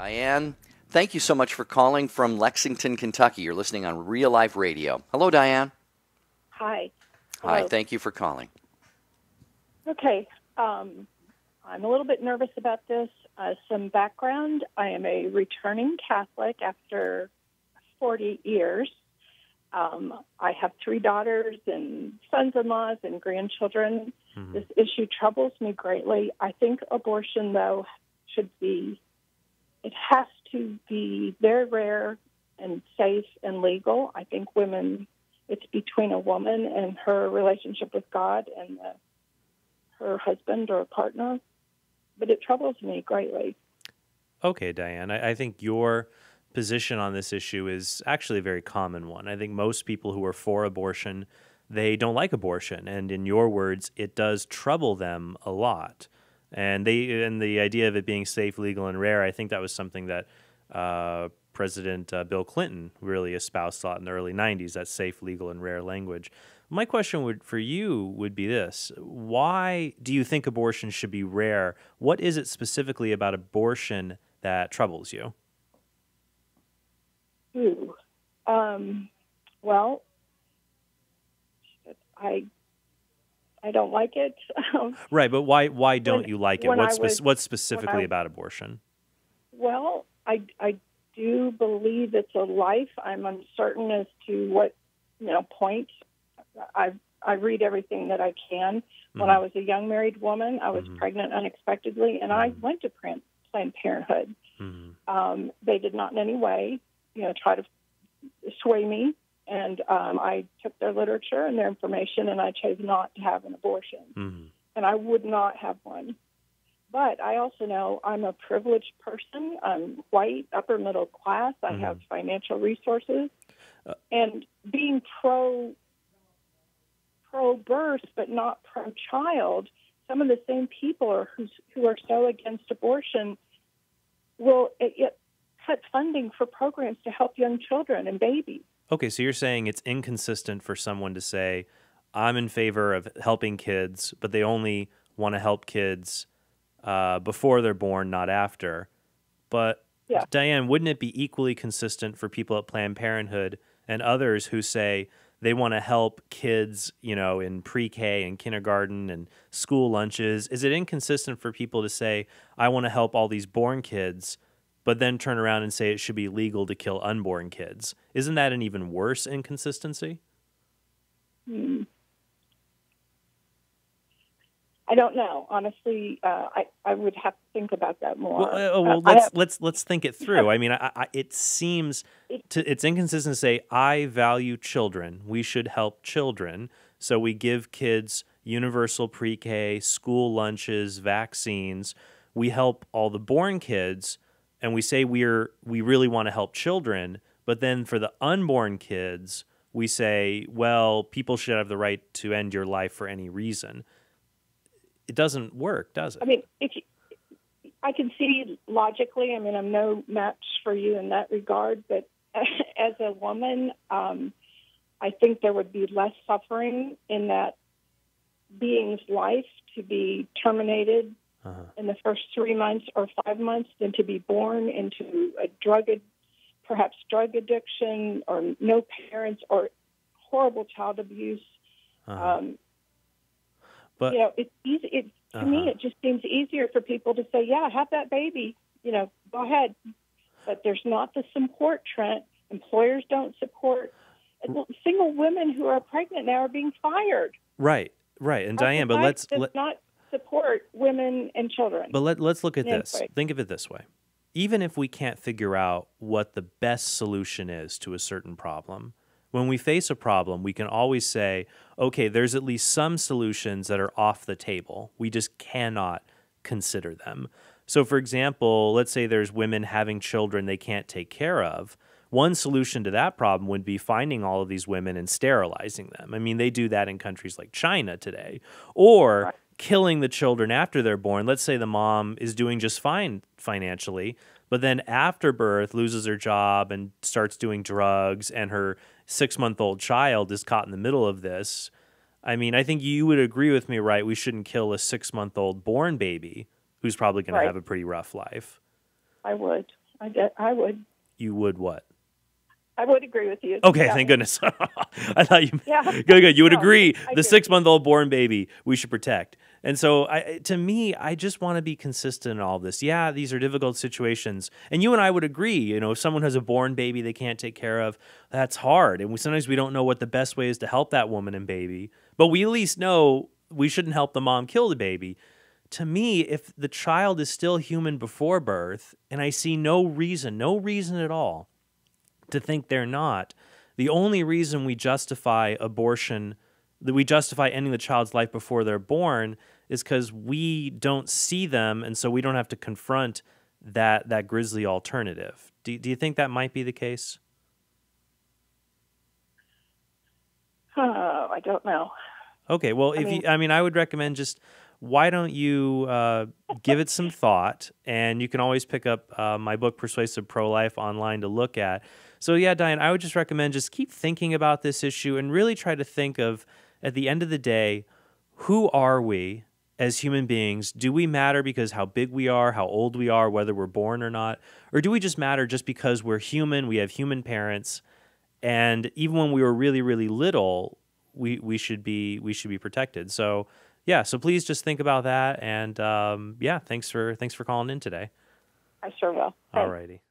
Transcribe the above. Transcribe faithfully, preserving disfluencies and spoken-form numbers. Diane, thank you so much for calling from Lexington, Kentucky. You're listening on Real Life Radio. Hello, Diane. Hi. Hello. Hi, thank you for calling. Okay. Um, I'm a little bit nervous about this. Uh, some background. I am a returning Catholic after forty years. Um, I have three daughters and sons-in-laws and grandchildren. Mm-hmm. This issue troubles me greatly. I think abortion, though, should be, it has to be very rare and safe and legal. I think women, it's between a woman and her relationship with God and the, her husband or partner. But it troubles me greatly. Okay, Diane, I, I think your position on this issue is actually a very common one. I think most people who are for abortion, they don't like abortion, and in your words, it does trouble them a lot. And they and the idea of it being safe, legal, and rare, I think that was something that uh, President uh, Bill Clinton really espoused a lot in the early nineties, that safe, legal, and rare language. My question would for you would be this. Why do you think abortion should be rare? What is it specifically about abortion that troubles you? Ooh. Um, well, I I don't like it. Right, but why why don't when, you like it? What's, was, spe what's specifically I, about abortion? Well, I, I do believe it's a life. I'm uncertain as to what, you know, point. I I read everything that I can. When mm-hmm. I was a young married woman, I was mm-hmm. pregnant unexpectedly, and mm-hmm. I went to Planned Parenthood. Mm-hmm. um, they did not in any way, you know, try to sway me, and um, I took their literature and their information, and I chose not to have an abortion, mm-hmm. and I would not have one. But I also know I'm a privileged person. I'm white, upper middle class. I mm-hmm. have financial resources, uh, and being pro pro-birth but not pro-child, some of the same people are, who's, who are so against abortion will it, it cut funding for programs to help young children and babies. Okay, so you're saying it's inconsistent for someone to say, I'm in favor of helping kids, but they only want to help kids uh, before they're born, not after. But, yeah. Diane, wouldn't it be equally consistent for people at Planned Parenthood and others who say, they want to help kids, you know, in pre-K and kindergarten and school lunches. Is it inconsistent for people to say, I want to help all these born kids, but then turn around and say it should be legal to kill unborn kids? Isn't that an even worse inconsistency? Hmm. I don't know. Honestly, uh, I, I would have to think about that more. Well, uh, well uh, let's, have, let's, let's think it through. Yeah. I mean, I, I, it seems it, to, it's inconsistent to say, I value children. We should help children. So we give kids universal pre-K, school lunches, vaccines. We help all the born kids, and we say we're we really want to help children. But then for the unborn kids, we say, well, people should have the right to end your life for any reason. It doesn't work, does it? I mean, if you, I can see logically, I mean, I'm no match for you in that regard, but as a woman, um, I think there would be less suffering in that being's life to be terminated uh-huh. in the first three months or five months than to be born into a drug, perhaps drug addiction or no parents or horrible child abuse. Uh-huh. um, But, you know, it's easy. It, to uh-huh. me, it just seems easier for people to say, yeah, have that baby. You know, go ahead. But there's not the support, Trent. Employers don't support. Single women who are pregnant now are being fired. Right, right. And, Diane, but let's... Let, not support women and children. But let, let's look at this. Right. Think of it this way. Even if we can't figure out what the best solution is to a certain problem, when we face a problem, we can always say, okay, there's at least some solutions that are off the table. We just cannot consider them. So, for example, let's say there's women having children they can't take care of. One solution to that problem would be finding all of these women and sterilizing them. I mean, they do that in countries like China today. Or killing the children after they're born. Let's say the mom is doing just fine financially, but then after birth loses her job and starts doing drugs, and her six-month-old child is caught in the middle of this. I mean, I think you would agree with me, right? We shouldn't kill a six-month-old born baby who's probably going right. to have a pretty rough life. I would. I guess I would. You would what? I would agree with you. Okay, yeah. Thank goodness. I thought you. Yeah. Good, good. You would no, agree. I the six-month-old born baby we should protect. And so, I, to me, I just want to be consistent in all of this. Yeah, these are difficult situations, and you and I would agree. You know, if someone has a born baby they can't take care of, that's hard, and we, sometimes we don't know what the best way is to help that woman and baby. But we at least know we shouldn't help the mom kill the baby. To me, if the child is still human before birth, and I see no reason, no reason at all, to think they're not. The only reason we justify abortion, that we justify ending the child's life before they're born, is because we don't see them, and so we don't have to confront that that grisly alternative. Do, do you think that might be the case? Oh, I don't know. Okay, well, I if mean, you, I mean, I would recommend just why don't you uh, give it some thought, and you can always pick up uh, my book, Persuasive Pro-Life, online to look at. So yeah, Diane, I would just recommend just keep thinking about this issue and really try to think of, at the end of the day, who are we as human beings? Do we matter because how big we are, how old we are, whether we're born or not? Or do we just matter just because we're human, we have human parents, and even when we were really, really little, we, we should be, we should be protected. So yeah, so please just think about that. And um, yeah, thanks for, thanks for calling in today. I sure will. All righty.